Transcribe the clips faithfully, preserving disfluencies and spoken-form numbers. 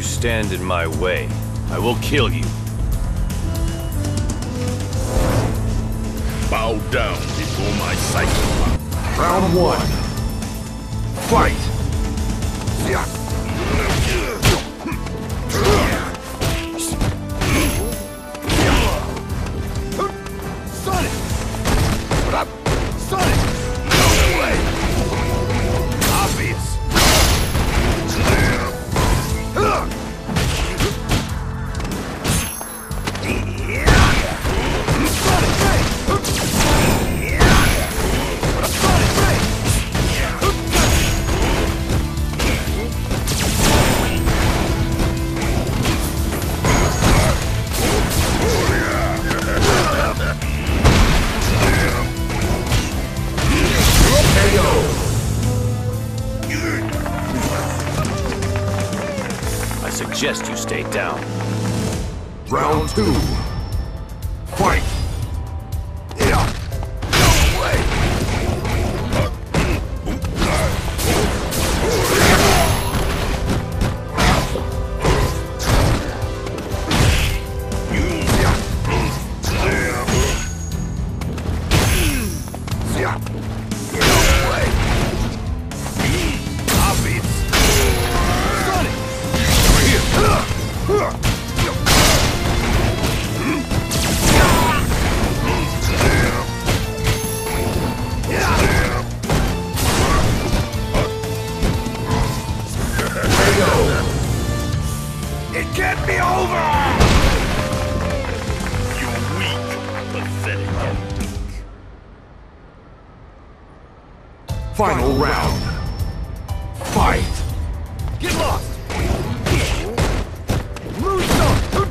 you stand in my way, I will kill you. Bow down before my Cyclops. Round one. Fight! Yeah. Suggest you stay down. Round two. Fight! It can't be over! You weak, pathetic and weak. Final round. Fight! Get lost! Lose some!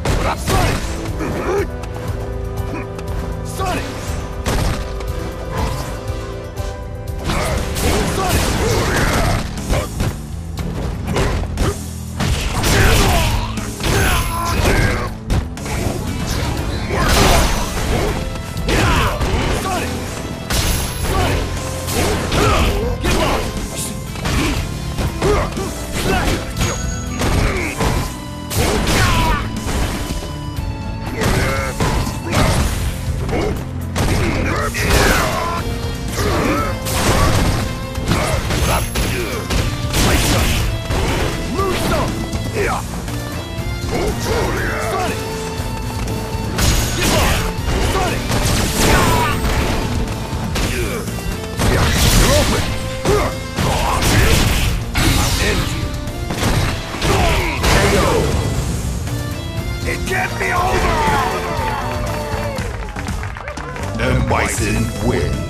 Sonic! Sonic! Get me over! M. Bison wins.